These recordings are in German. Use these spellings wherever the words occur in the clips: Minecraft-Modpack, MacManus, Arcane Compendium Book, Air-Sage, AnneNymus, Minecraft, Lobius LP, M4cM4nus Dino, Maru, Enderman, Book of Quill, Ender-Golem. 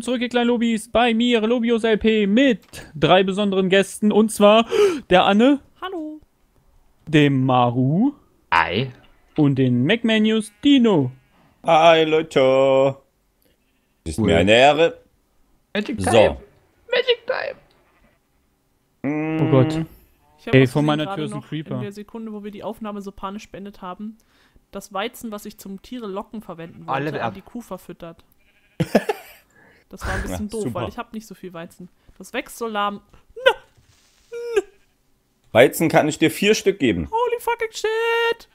Zurück, ihr kleinen Lobis, bei mir, Lobius LP, mit drei besonderen Gästen, und zwar der Anne. Hallo. Dem Maru. Hi. Und den M4cM4nus Dino. Hi, Leute. Ist mir eine Ehre. Magic Time. So. Magic Time. Oh Gott. Ey, vor meiner Tür ist ein Creeper. In der Sekunde, wo wir die Aufnahme so panisch beendet haben, das Weizen, was ich zum Tiere locken verwenden wollte, an die Kuh verfüttert. Das war ein bisschen doof, super, weil ich habe nicht so viel Weizen. Das wächst so lahm. Weizen kann ich dir 4 Stück geben. Holy fucking shit!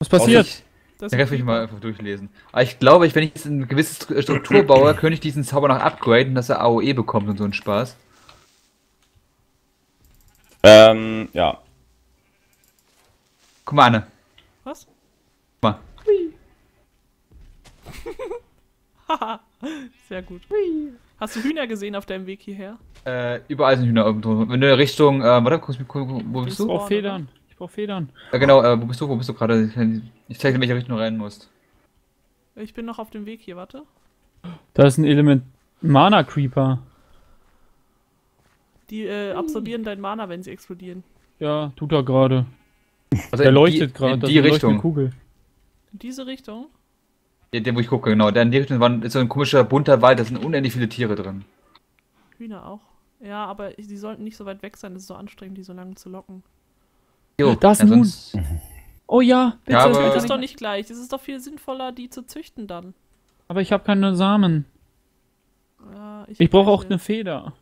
Was passiert? Das kann ich mal einfach durchlesen. Aber ich glaube, wenn ich jetzt eine gewisse Struktur baue, könnte ich diesen Zauber noch upgraden, dass er AOE bekommt und so einen Spaß. Ja. Guck mal, Anne. Was? Guck mal. Hui. Haha. Sehr gut. Hast du Hühner gesehen auf deinem Weg hierher? Überall sind Hühner irgendwo. Wenn du Richtung, warte, wo bist du? Ich brauch Federn. Ich brauch Federn. Ja, genau, wo bist du gerade? Ich zeig dir, in welche Richtung du rein musst. Ich bin noch auf dem Weg hier, warte. Da ist ein Element Mana Creeper. Die absorbieren dein Mana, wenn sie explodieren. Ja, tut er gerade. Also der leuchtet gerade. Die Richtung. Kugel. In diese Richtung? Ja, den, wo ich gucke, genau. Der in die Richtung ist so ein komischer, bunter Wald, da sind unendlich viele Tiere drin. Hühner auch. Ja, aber die sollten nicht so weit weg sein, das ist so anstrengend, die so lange zu locken. Jo, das ja, nun. Oh ja, bitte, ja, das ist doch nicht gleich. Es ist doch viel sinnvoller, die zu züchten dann. Aber ich habe keine Samen. Ja, ich brauche auch eine Feder.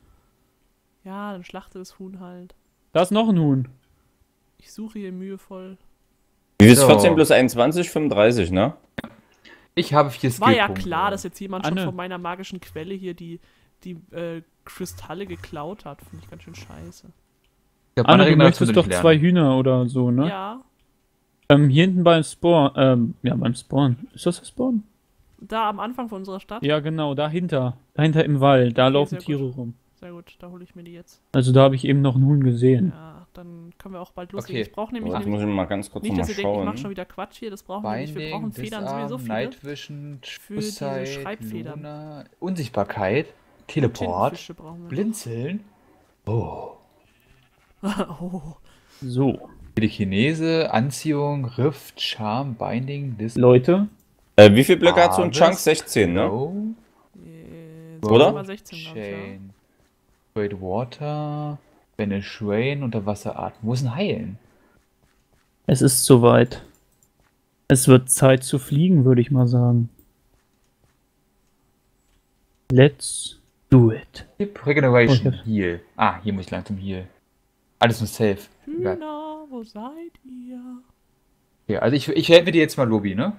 Ja, dann schlachte das Huhn halt. Da ist noch ein Huhn. Ich suche hier mühevoll. Wie ist 14 plus 21, 35, ne? Ich habe 4 Skillpunkte. War ja klar, dass jetzt jemand schon von meiner magischen Quelle hier die Kristalle geklaut hat. Finde ich ganz schön scheiße. Anne, du möchtest doch 2 Hühner oder so, ne? Ja. Hier hinten beim Spawn, beim Spawn. Ist das der Spawn? Da am Anfang von unserer Stadt? Ja, genau, dahinter. Dahinter im Wald, da laufen Tiere rum. Sehr gut, da hole ich mir die jetzt. Also da habe ich eben noch einen Huhn gesehen. Ja, dann können wir auch bald loslegen. Okay. Ich brauche nämlich muss ich mal ganz kurz nicht, dass ihr denkt, ich mache schon wieder Quatsch hier, das brauchen wir nicht. Wir brauchen Federn sowieso viele. Night Vision, für diese Schreibfedern. Luna, Unsichtbarkeit, Teleport, Blinzeln. Oh. Oh. So. Telekinese, Anziehung, Rift, Charme, Binding, Disc. Leute. Wie viele Blöcke hat so ein Chunk? 16, ne? Oder? 16, Chain. Great Water, Vanish Rain, Unterwasserart. Wo ist ein Heilen? Es ist soweit. Es wird Zeit zu fliegen, würde ich mal sagen. Let's do it. Regeneration, Heal. Ah, hier muss ich langsam Heal. Alles nur safe. Hühner, wo seid ihr? Ja, also ich helfe dir jetzt mal, Lobby, ne?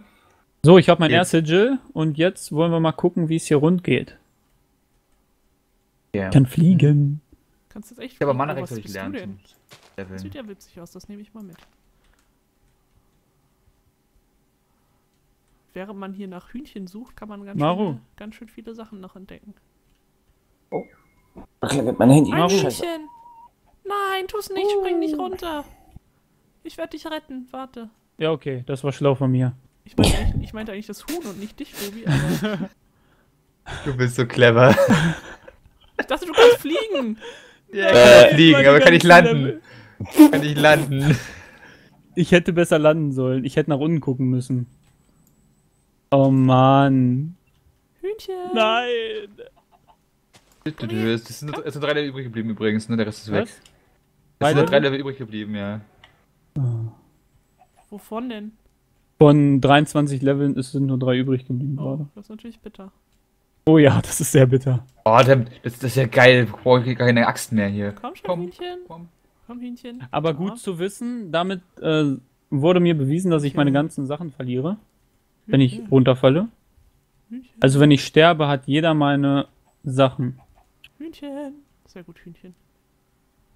So, ich habe mein Air-Sage und jetzt wollen wir mal gucken, wie es hier rund geht. Yeah. Ich kann fliegen. Kannst du jetzt echt fliegen? Ja, aber Manarex soll ich lernen. Das sieht ja witzig aus, das nehme ich mal mit. Während man hier nach Hühnchen sucht, kann man ganz schön viele Sachen noch entdecken. Oh. Mein Handy. Ein Hühnchen! Nein, tu's nicht, spring nicht runter! Ich werde dich retten, warte. Ja, okay, das war schlau von mir. Ich meinte eigentlich das Huhn und nicht dich, Ruby, aber... Du bist so clever. Ich dachte, du kannst fliegen. Ja, ich kann fliegen, aber kann ich landen? Kann ich landen? Ich hätte besser landen sollen. Ich hätte nach unten gucken müssen. Oh Mann. Hühnchen. Nein. Es sind nur 3 Level übrig geblieben übrigens, ne? Der Rest ist weg. Es sind nur 3 Level übrig geblieben, ja. Wovon denn? Von 23 Leveln sind nur 3 übrig geblieben gerade. Das ist natürlich bitter. Oh ja, das ist sehr bitter. Oh, das ist ja geil. Ich brauche keine Axt mehr hier. Komm schon, Hühnchen. Komm, Hühnchen. Aber gut zu wissen, damit wurde mir bewiesen, dass ich meine ganzen Sachen verliere, wenn ich runterfalle. Hühnchen. Also wenn ich sterbe, hat jeder meine Sachen. Hühnchen. Sehr gut, Hühnchen.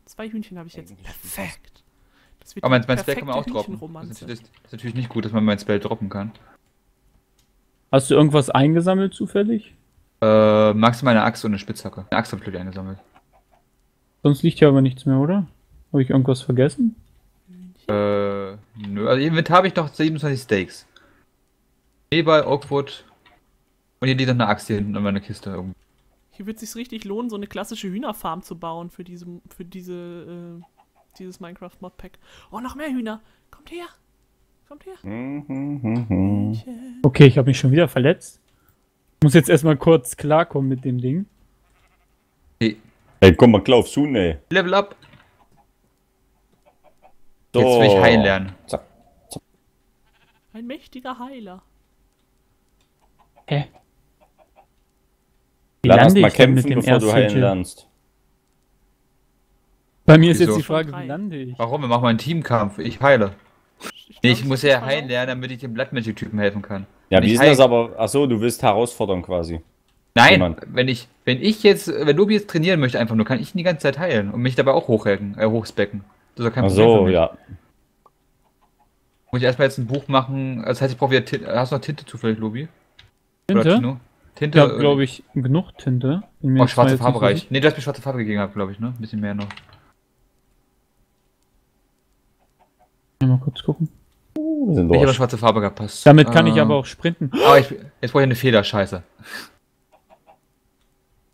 2 Hühnchen habe ich jetzt. Perfekt. Das wird aber mein Spell kann man auch droppen. Das ist natürlich nicht gut, dass man mein Spell droppen kann. Hast du irgendwas eingesammelt zufällig? Magst du meine Axt und eine Spitzhacke? Eine Axt habe ich gleich eingesammelt. Sonst liegt ja aber nichts mehr, oder? Habe ich irgendwas vergessen? Nö. Also im Inventar habe ich noch 27 Steaks. Ebal, Oakwood. Und hier liegt noch eine Axt hier hinten an meiner Kiste irgendwo. Hier wird es sich richtig lohnen, so eine klassische Hühnerfarm zu bauen für dieses Minecraft-Modpack. Oh, noch mehr Hühner. Kommt her. Kommt her. Okay, ich habe mich schon wieder verletzt. Ich muss jetzt erstmal kurz klarkommen mit dem Ding. Hey, komm mal klar auf Soon, ey. Level up. So. Jetzt will ich heilen lernen. Zack. Ein mächtiger Heiler. Hä? Wie lande ich denn mit dem Air-Sage? Bei mir ist jetzt die Frage, wie lande ich? Warum? Wir machen mal einen Teamkampf. Ich heile. Ich muss ja heilen lernen, damit ich dem Bloodmagic-Typen helfen kann. Ja, wie ist das aber? Achso, du willst herausfordern quasi. Nein, wenn Lobius jetzt trainieren möchte einfach nur, kann ich ihn die ganze Zeit heilen und mich dabei auch hochspecken. Das ist kein Problem für mich. Ja. Muss ich erstmal jetzt ein Buch machen, das heißt ich brauche wieder Tinte. Hast du noch Tinte zufällig, Lobi? Tinte? Tinte? Ich habe, glaube ich, genug Tinte. Oh, schwarze Farbe reicht. Ne, du hast mir schwarze Farbe gegeben, glaube ich, ne? Ein bisschen mehr noch. Mal kurz gucken. Ich habe schwarze Farbe gepasst. Damit kann ich aber auch sprinten. Aber jetzt brauche ich eine Feder, scheiße.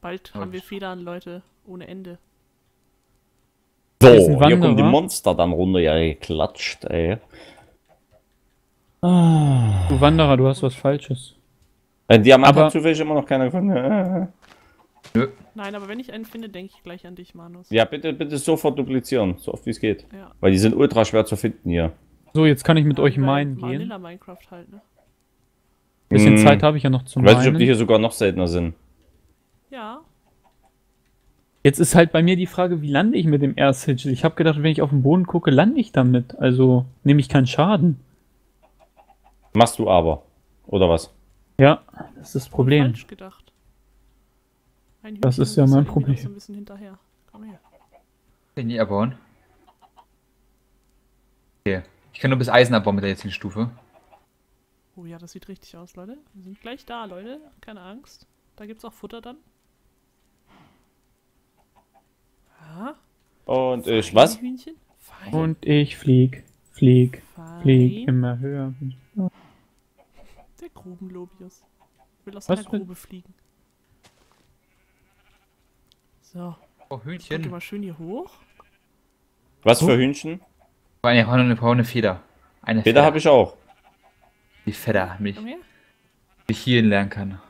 Bald haben wir Federn, Leute, ohne Ende. So, hier kommen die Monster dann runter, ja, geklatscht, ey. Ah. Du Wanderer, du hast was Falsches. Ein Diamant hat zufällig immer noch keiner gefunden. Nö. Nein, aber wenn ich einen finde, denke ich gleich an dich, Manus. Ja, bitte, bitte sofort duplizieren, so oft wie es geht. Ja. Weil die sind ultra schwer zu finden hier. So, jetzt kann ich mit euch meinen gehen. Vanilla Minecraft halt, ne? Ein bisschen Zeit habe ich ja noch zum Meinen. Ich weiß nicht, ob die hier sogar noch seltener sind. Ja. Jetzt ist halt bei mir die Frage, wie lande ich mit dem Air-Sage? Ich habe gedacht, wenn ich auf den Boden gucke, lande ich damit. Also nehme ich keinen Schaden. Machst du aber, oder was? Ja, das ist das Problem. Falsch gedacht. Das ist ja mein Problem. So ein bisschen hinterher. Komm her. Kann ich abbauen? Okay. Ich kann nur bis Eisen abbauen mit der jetzigen Stufe. Oh ja, das sieht richtig aus, Leute. Wir sind gleich da, Leute. Keine Angst. Da gibt's auch Futter dann. Ja. Und fein, ich was? Hühnchen. Und ich flieg immer höher. Der Grubenlobius. Ich will aus einer Grube fliegen. So. Oh, Hühnchen. Guck mal schön hier hoch. Was für Hühnchen? Ich brauche eine Feder. Eine Feder habe ich auch. Die Feder, mich. Ich hier lernen kann.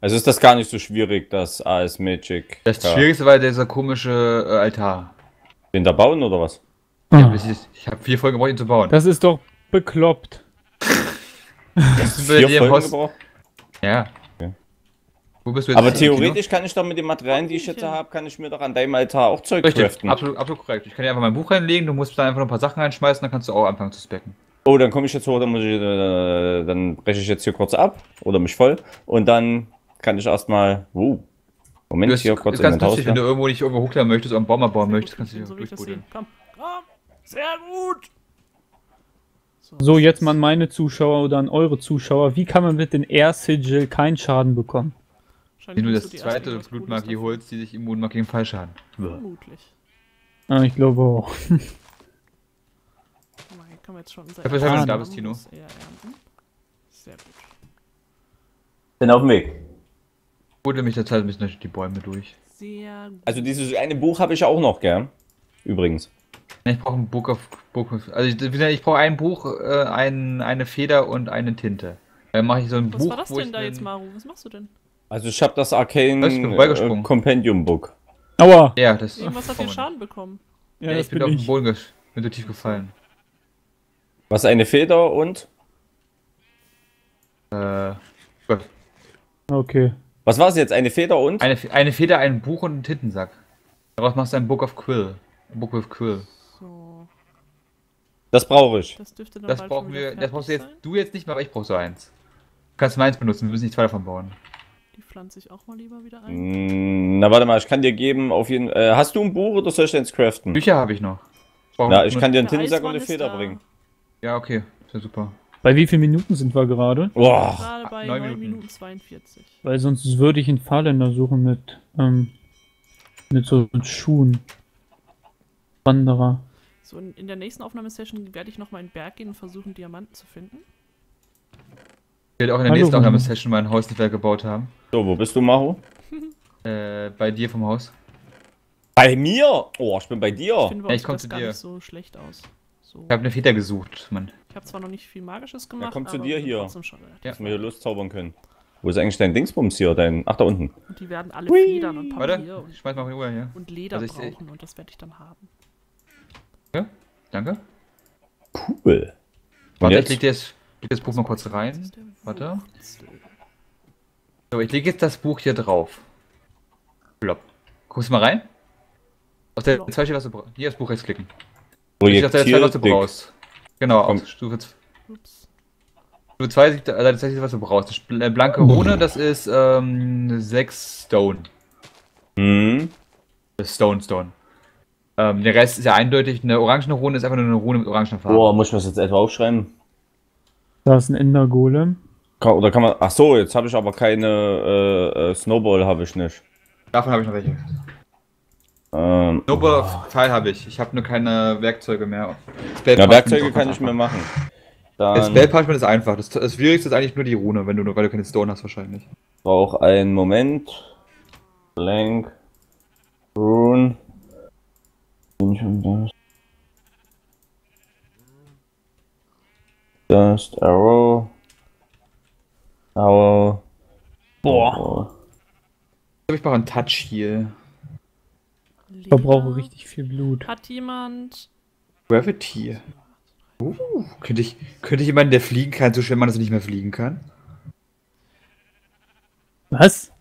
Also ist das gar nicht so schwierig, das AS Magic. Das Schwierigste war dieser komische Altar. Den da bauen oder was? Ja, ich habe 4 Folgen gebraucht, ihn zu bauen. Das ist doch bekloppt. Das ist 4 Folgen gebraucht? Ja. Okay. Wo bist du jetzt? Aber theoretisch kann ich doch mit den Materialien, die ich jetzt habe, kann ich mir doch an deinem Altar auch Zeug craften. Absolut, absolut korrekt. Ich kann dir einfach mein Buch reinlegen, du musst da einfach noch ein paar Sachen reinschmeißen, dann kannst du auch anfangen zu specken. Oh, dann komme ich jetzt hoch, dann breche ich jetzt hier kurz ab oder mich voll und dann kann ich erstmal. Moment, hier kurz in den Haus. Wenn du irgendwo nicht irgendwo hochklären möchtest, einen Baum abbauen möchtest, kannst du dich durchbuddeln. Komm, komm, sehr gut! So, jetzt mal an meine Zuschauer oder an eure Zuschauer. Wie kann man mit den Air-Sigil keinen Schaden bekommen? Wenn du das zweite Blutmagie holst, die sich immun macht gegen Fallschaden. Vermutlich. Ah, ich glaube auch. Haben wir jetzt schon unser Tino. Sehr gut. Bin auf dem Weg. Gut, wenn mich der Zeit ein bisschen durch die Bäume durch. Sehr gut. Also dieses eine Buch habe ich auch noch, gell? Übrigens. Ich brauche ein ich brauche ein Buch, eine Feder und eine Tinte. Dann mache ich so ein Buch. Was war das denn da jetzt, Maru? Was machst du denn? Also ich habe das Arcane Compendium Book. Aua! Ja, das ist. Was hat dir Schaden bekommen? Ja, ich bin auf den Boden bin so tief gefallen. Was, eine Feder und? Okay. Was war es jetzt? Eine Feder und? Eine Feder, ein Buch und einen Tintensack. Daraus machst du ein Book of Quill. Book of Quill. So. Das brauche ich. Das dürfte dann das brauchen wir. Das brauchst du jetzt nicht mehr, aber ich brauche so eins. Du kannst meins benutzen, wir müssen nicht 2 davon bauen. Die pflanze ich auch mal lieber wieder ein. Na warte mal, ich kann dir geben, auf jeden hast du ein Buch oder soll ich eins craften? Bücher habe ich noch. Na, ich kann dir einen Tintensack und eine Feder bringen. Ja, okay, ist ja super. Bei wie vielen Minuten sind wir gerade? Boah, gerade bei 9 Minuten 42. Weil sonst würde ich einen Fahrländer suchen mit so Schuhen. Wanderer. So, in der nächsten Aufnahmesession werde ich nochmal in den Berg gehen und versuchen, Diamanten zu finden. Ich werde auch in der nächsten Aufnahmesession mein Haus nicht mehr gebaut haben. So, wo bist du, Maru? Bei dir vom Haus. Bei mir? Oh, ich bin bei dir. Ich finde, bei uns sieht das gar nicht so schlecht aus. So. Ich habe eine Feder gesucht, Mann. Ich habe zwar noch nicht viel Magisches gemacht, ja, komm zu dir hier. Dass wir hier loszaubern können. Wo ist eigentlich dein Dingsbums hier? Dein... Ach, da unten. Und die werden alle Federn und Papier und, ich weiß mal rüber, ja. Und Leder also brauchen und das werde ich dann haben. Ja, danke. Cool. Warte, ich leg dir das Buch mal kurz rein. Warte. So, ich lege jetzt das Buch hier drauf. Plopp. Guckst du mal rein? Auf der 2 steht, was du brauchst. Hier das Buch rausklicken. Projektier auf der 2, was du brauchst. Genau, auf Stufe 2. Stufe 2 sieht tatsächlich, was du brauchst. Das blanke Rune, das ist 6 Stone. Mhm. Stone. Der Rest ist ja eindeutig. Eine orangene Rune ist einfach nur eine Rune mit orangener Farbe. Boah, muss ich das jetzt etwa aufschreiben? Da ist ein Ender-Golem. Oder kann man. Ach so, jetzt habe ich aber keine Snowball, habe ich nicht. Davon habe ich noch welche. Snowball-Teil habe ich. Ich habe nur keine Werkzeuge mehr. Ja, Werkzeuge kann ich mehr machen. Dann das Spellparchment ist einfach. Das Schwierigste ist eigentlich nur die Rune, wenn du, weil du keine Stone hast, wahrscheinlich. Brauch einen Moment. Blank. Rune. Dust, Arrow. Boah. Ich brauche einen Touch hier. Ich verbrauche richtig viel Blut. Hat jemand... Gravity. Könnte ich jemanden, der fliegen kann, so schnell man das nicht mehr fliegen kann? Was?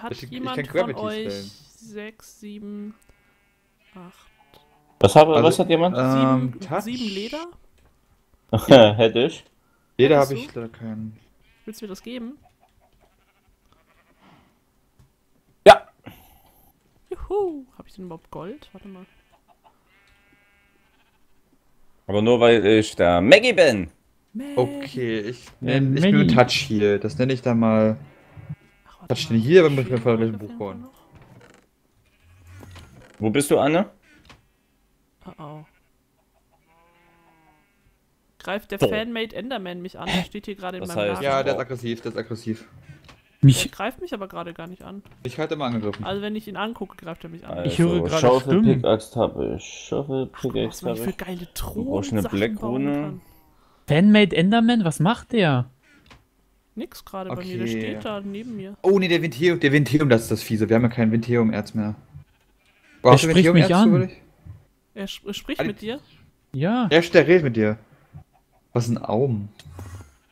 Hat jemand von euch 6, 7, 8... Was hat jemand? 7 Leder? Ja. Hätte ich. Leder habe ich leider keinen. Willst du mir das geben? Ja! Juhu! Habe ich denn überhaupt Gold? Warte mal. Aber nur weil ich da Maggie bin! Okay, ich nehme Touch hier. Das nenne ich dann mal... Touch den hier, wenn wir vielleicht ein Buch bauen. Wo bist du, Anne? Oh. Greift der Fanmate Enderman mich an? Der steht hier gerade in meinem Lager. Ja, der ist aggressiv, Der greift mich aber gerade gar nicht an. Ich hatte mal angegriffen. Also wenn ich ihn angucke, greift er mich an. Also, ich höre gerade Schaufel, Pickaxe habe ich. Was für geile Truhen. Du brauchst eine Blackrune. Fanmate Enderman, was macht der? Nix gerade bei mir, der steht da neben mir. Oh ne, der Ventilium, das ist das Fiese. Wir haben ja kein Ventilium-Erz mehr. Er spricht mich an. Er spricht mit dir? Ja. Er redet mit dir. Was sind Augen?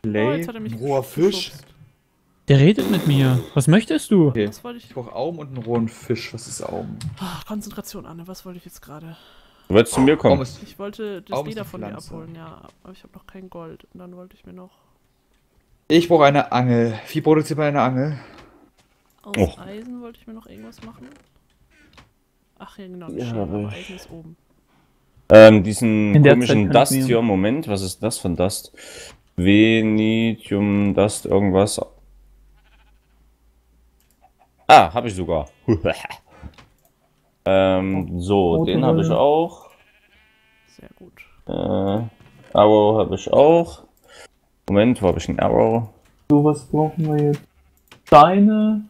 Play, oh, ein roher Fisch. Der redet mit mir. Was möchtest du? Okay. Ich brauche Augen und einen rohen Fisch. Was ist Augen? Ach, Konzentration, Anne. Was wollte ich jetzt gerade? Du wolltest zu mir kommen. Ich wollte das Leder von dir abholen, ja. Aber ich habe noch kein Gold. Und dann wollte ich mir noch... Ich brauche eine Angel. Wie produziert man eine Angel? Aus Eisen wollte ich mir noch irgendwas machen. Ach ja, genau. Ja, aber Eisen ist oben. Diesen komischen Dust hier, Moment, was ist das von Dust? Venitium Dust, irgendwas. Ah, hab ich sogar. So, den habe ich auch. Sehr gut. Arrow habe ich auch. Moment, wo habe ich einen Arrow? So, was brauchen wir jetzt? Steine.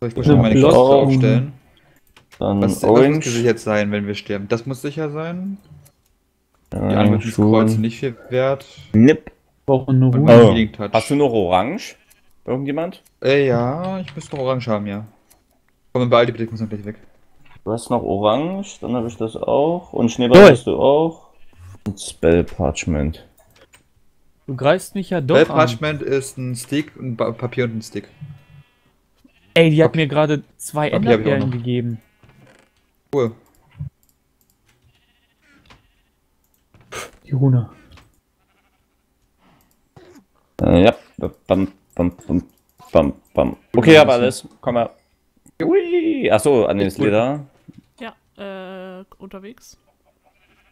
Ich muss schon meine Kloster aufstellen. Dann was muss gesichert sein, wenn wir sterben? Das muss sicher sein. Die Angriffskreuz nicht viel wert. Nip. Hast du noch Orange? Irgendjemand? Ja, ich müsste noch Orange haben, ja. Komm, beeil dich bitte, ich muss noch gleich weg. Du hast noch Orange, dann habe ich das auch. Und Schneeball hast du auch. Und Spell Parchment. Du greifst mich ja doch an. Spell Parchment ist ein Stick, ein Papier und ein Stick. Ey, die hat mir gerade 2 Enderperlen gegeben. Cool. Die Rune. Ja. Okay, aber alles. Komm mal. Ui. Achso, an den Leder. Ja, unterwegs.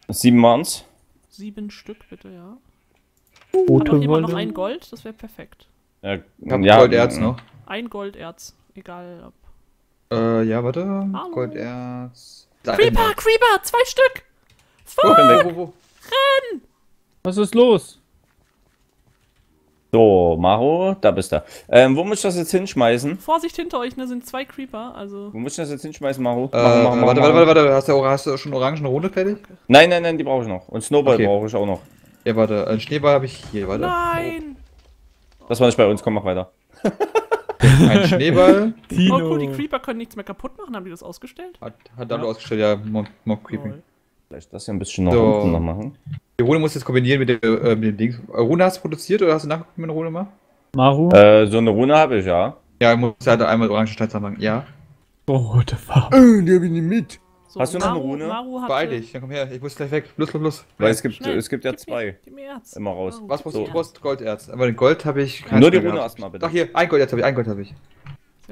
7 waren's. 7 Stück, bitte, ja. Hat doch jemand noch ein Gold? Das wäre perfekt. Ja, Golderz noch. Ein Golderz. Egal ob. Ja, warte. Hallo. Golderz. Creeper, 2 Stück! Fuck! Renn! Was ist los? So, Maru, da bist du. Wo muss ich das jetzt hinschmeißen? Vorsicht hinter euch, ne? Sind zwei Creeper, also... Wo muss ich das jetzt hinschmeißen, Maru? Warte, hast du schon orangen Runde fertig? Nein, nein, nein, die brauche ich noch. Und Snowball brauche ich auch noch. Ja, warte, einen Schneeball habe ich hier, warte. Nein! Oh. Das war nicht bei uns, komm, mach weiter. Ein Schneeball. Dino. Oh cool, die Creeper können nichts mehr kaputt machen, haben die das ausgestellt? Haben die ausgestellt, ja, Mob Creeping. Vielleicht das ja ein bisschen nach unten noch machen. Die Rune muss jetzt kombinieren mit dem Dings. Rune hast du produziert oder hast du nachgeguckt mit einer Rune mal? Maru? So eine Rune habe ich, ja. Ja, ich muss halt einmal orange Steinzahn machen, ja. Oh, what the fuck? Die hab ich nicht mit. So, hast du noch eine Rune? Beeil dich, dann komm her, ich muss gleich weg. Los. Weil es gibt ja zwei. Immer raus. Was brauchst du? Du brauchst Golderz. Aber den Gold habe ich. Nur die Rune erstmal bitte. Doch hier, ein Golderz habe ich,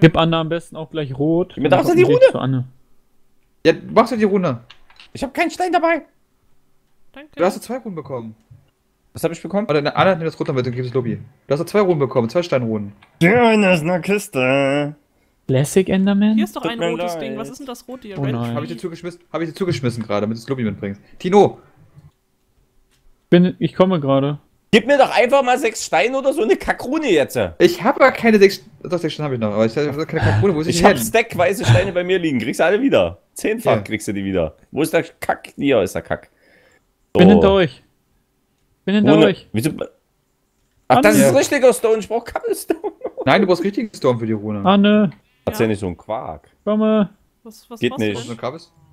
Gib Anna am besten auch gleich rot. Gib mir doch die Rune! Ja, machst du die Rune? Ich habe keinen Stein dabei. Danke. Du hast 2 Runen bekommen. Was habe ich bekommen? Oder Anna nimmt das runter mit und gibt es Lobby. Du hast 2 Runen bekommen, 2 Steinrunen. Schön, das ist eine Kiste. Classic Enderman? Hier ist doch ein rotes Ding. Was ist denn das rote hier? Oh nein. Hab ich dir zugeschmissen gerade, damit du das Lobby mitbringst. Tino! Ich komme gerade. Gib mir doch einfach mal 6 Steine oder so eine Kackrune jetzt. Ich habe aber keine 6... Doch, 6 Steine habe ich noch, aber ich habe keine Kackrune. Wo ist ich habe stackweise Steine bei mir liegen. Kriegst du alle wieder. 10-fach kriegst du die wieder. Wo ist der Kack? Hier ist der Kack. So. Bin hinter euch. Wieso? Ach, das ist richtiger Stone. Ich brauch Cobblestone. Nein, du brauchst richtigen Stone für die Rune. Anne. Erzähl nicht so ein Quark. Komme. Was geht nicht. Du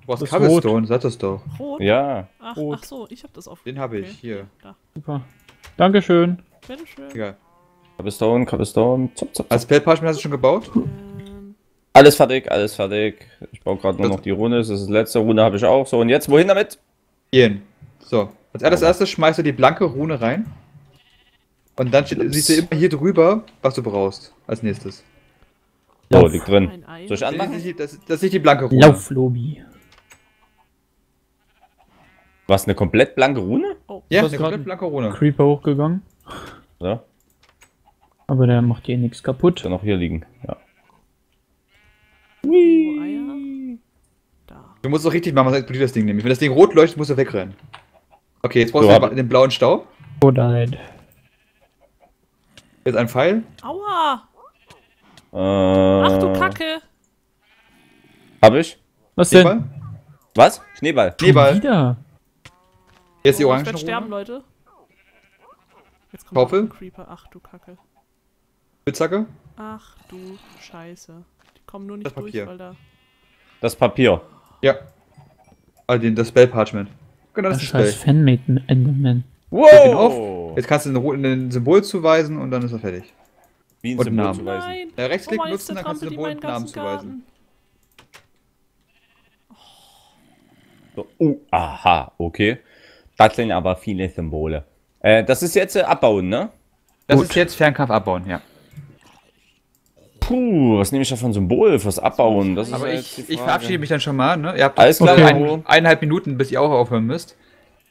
brauchst Cobblestone, sag das doch. Rot? Ja. Ach so, ich hab das auf. Den habe ich hier. Da. Super. Dankeschön. Bitteschön. Egal. Cobblestone. Zop. Als Pellparchment hast du schon gebaut? Alles fertig. Ich baue gerade nur noch die Rune. Das ist die letzte Rune, habe ich auch. So, und jetzt wohin damit? Hier. So. Als erstes schmeißt du die blanke Rune rein. Und dann siehst du immer hier drüber, was du brauchst. Als nächstes. So, liegt drin. Soll ich anmachen? Das ist nicht die blanke Rune. Lauflobby. Was, eine komplett blanke Rune? Oh, ja, eine komplett blanke Rune. Creeper hochgegangen. Ja. Aber der macht hier nichts kaputt. Kann auch hier liegen, ja. Whee. Du musst es auch richtig machen, sonst explodiert das Ding nämlich. Wenn das Ding rot leuchtet, musst du wegrennen. Okay, jetzt brauchst du den blauen Staub. Oh nein. Jetzt ein Pfeil. Aua! Ach du Kacke! Hab ich? Was denn? Was? Schneeball. Wieder. Jetzt die orange Rune. Ich werde sterben, Leute. Jetzt kommt ein Creeper. Ach du Kacke. Spitzhacke. Ach du Scheiße. Die kommen nur nicht durch, weil da... Das Papier. Ja. Also das Spellparchment. Genau, das ist das Fanmade Enderman. Wow! Jetzt kannst du ein Symbol zuweisen und dann ist er fertig. Wie ein Symbol zuweisen? Nein! Rechtsklick nutzen, dann kannst du Symbol und Namen zuweisen. So, aha, okay. Das sind aber viele Symbole. Das ist jetzt abbauen, ne? Das ist jetzt Fernkampf abbauen, ja. Puh, was nehme ich da von Symbol fürs Abbauen? Das ist aber ich verabschiede mich dann schon mal, ne? Ihr habt alles klar, 1,5 Minuten, bis ihr auch aufhören müsst.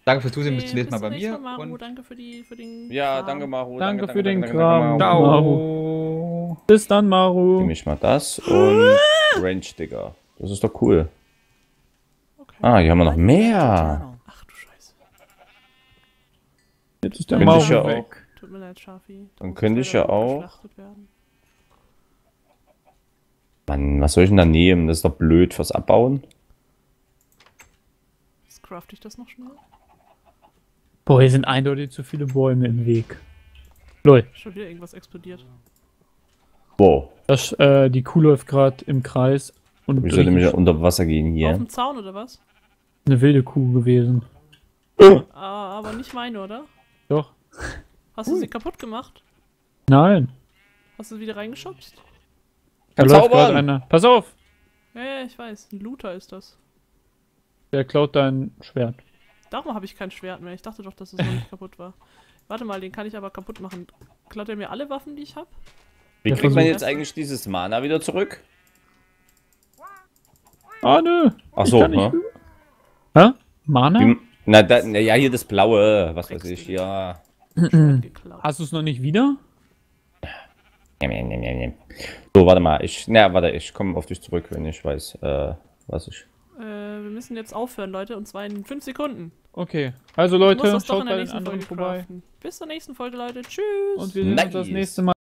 Danke fürs Zusehen, bis zum nächsten Mal bei mir. Maru, danke für den Kram. Danke Maru. Danke für den Kram. Maru. Bis dann, Maru. Nehme ich mal das und Ranch, Digga. Das ist doch cool. Ah, hier haben wir noch mehr. Ach du Scheiße. Jetzt ist der Maul weg. Tut mir leid, Schafi. Dann könnte ich ja auch... Mann, was soll ich denn da nehmen? Das ist doch blöd fürs Abbauen. Jetzt crafte ich das noch schnell. Boah, hier sind eindeutig zu viele Bäume im Weg. Lol. Schon wieder irgendwas explodiert. Boah. Die Kuh läuft gerade im Kreis. Und ich sollte nämlich unter Wasser gehen hier. Auf dem Zaun oder was? Eine wilde Kuh gewesen. Ah, aber nicht meine, oder? Doch. Hast du sie kaputt gemacht? Nein. Hast du sie wieder reingeschubst? Da läuft gerade einer. Pass auf! Ja, ich weiß. Ein Looter ist das. Der klaut dein Schwert. Darum habe ich kein Schwert mehr. Ich dachte doch, dass das noch nicht kaputt war. Warte mal, den kann ich aber kaputt machen. Klaut er mir alle Waffen, die ich habe? Wie kriegt man jetzt eigentlich dieses Mana wieder zurück? Ah, nö. Ach so, ne? Hä? Mana? Na ja, hier das Blaue. Was weiß ich, ja. Hast du es noch nicht wieder? So, warte mal. Ich komme auf dich zurück, wenn ich weiß, was ich... Wir müssen jetzt aufhören, Leute, und zwar in 5 Sekunden. Okay, also Leute, schaut bei den anderen vorbei. Bis zur nächsten Folge, Leute. Tschüss. Und wir sehen uns das nächste Mal.